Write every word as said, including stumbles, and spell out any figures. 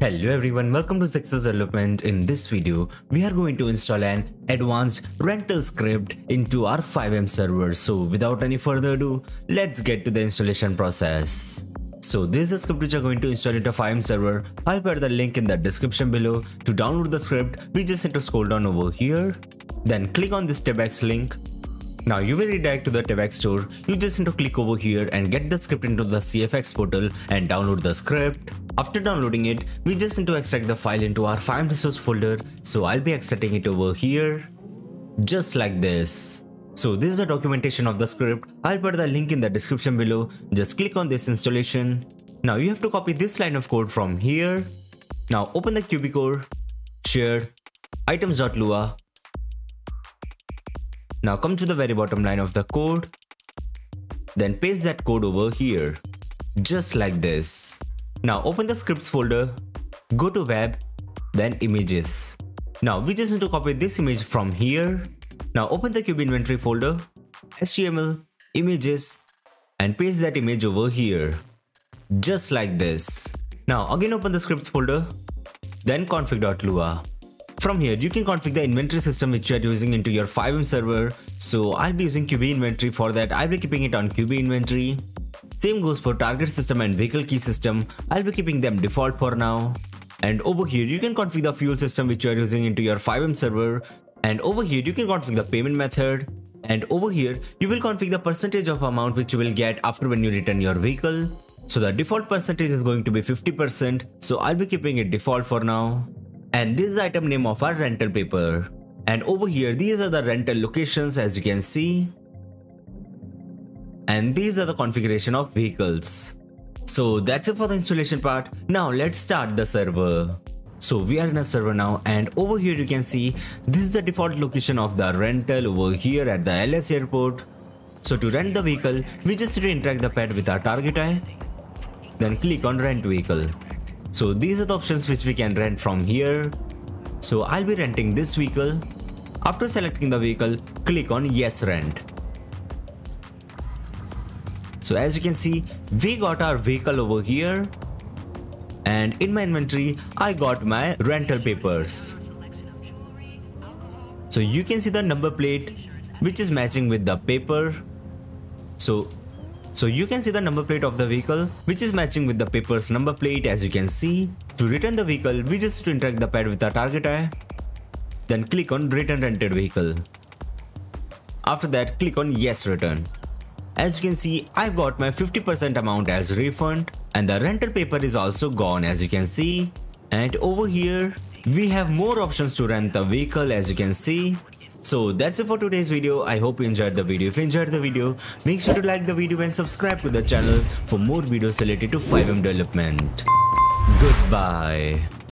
Hello everyone, welcome to Zexus Development. In this video, we are going to install an advanced rental script into our FiveM server. So without any further ado, let's get to the installation process. So this is the script which you are going to install into FiveM server. I'll put the link in the description below. To download the script, we just need to scroll down over here. Then click on this Tebex link. Now you will redirect to the Tebex store. You just need to click over here and get the script into the C F X portal and download the script. After downloading it, we just need to extract the file into our FiveM resource folder. So I'll be extracting it over here, just like this. So this is the documentation of the script. I'll put the link in the description below. Just click on this installation. Now you have to copy this line of code from here. Now open the QBCore, shared, items.lua. Now come to the very bottom line of the code. Then paste that code over here, just like this. Now open the scripts folder, go to web, then images. Now we just need to copy this image from here. Now open the qb-inventory folder, H T M L, images, and paste that image over here, just like this. Now again open the scripts folder, then config.lua. From here you can configure the inventory system which you are using into your FiveM server. So I'll be using qb-inventory for that. I'll be keeping it on qb-inventory. Same goes for target system and vehicle key system. I'll be keeping them default for now. And over here you can configure the fuel system which you are using into your FiveM server. And over here you can configure the payment method. And over here you will configure the percentage of amount which you will get after when you return your vehicle. So the default percentage is going to be fifty percent. So I'll be keeping it default for now. And this is the item name of our rental paper. And over here these are the rental locations as you can see. And these are the configuration of vehicles. So that's it for the installation part. Now let's start the server. So we are in a server now, and over here you can see this is the default location of the rental over here at the L S airport. So to rent the vehicle, we just need to interact the pad with our target eye. Then click on rent vehicle. So these are the options which we can rent from here. So I'll be renting this vehicle. After selecting the vehicle, click on yes rent. So as you can see, we got our vehicle over here, and in my inventory I got my rental papers. So you can see the number plate which is matching with the paper. So so you can see the number plate of the vehicle which is matching with the paper's number plate as you can see. To return the vehicle, we just need to interact the pad with our target eye. Then click on return rented vehicle. After that, click on yes return. As you can see, I've got my fifty percent amount as refund, and the rental paper is also gone as you can see. And over here, we have more options to rent the vehicle as you can see. So that's it for today's video. I hope you enjoyed the video. If you enjoyed the video, make sure to like the video and subscribe to the channel for more videos related to FiveM development. Goodbye.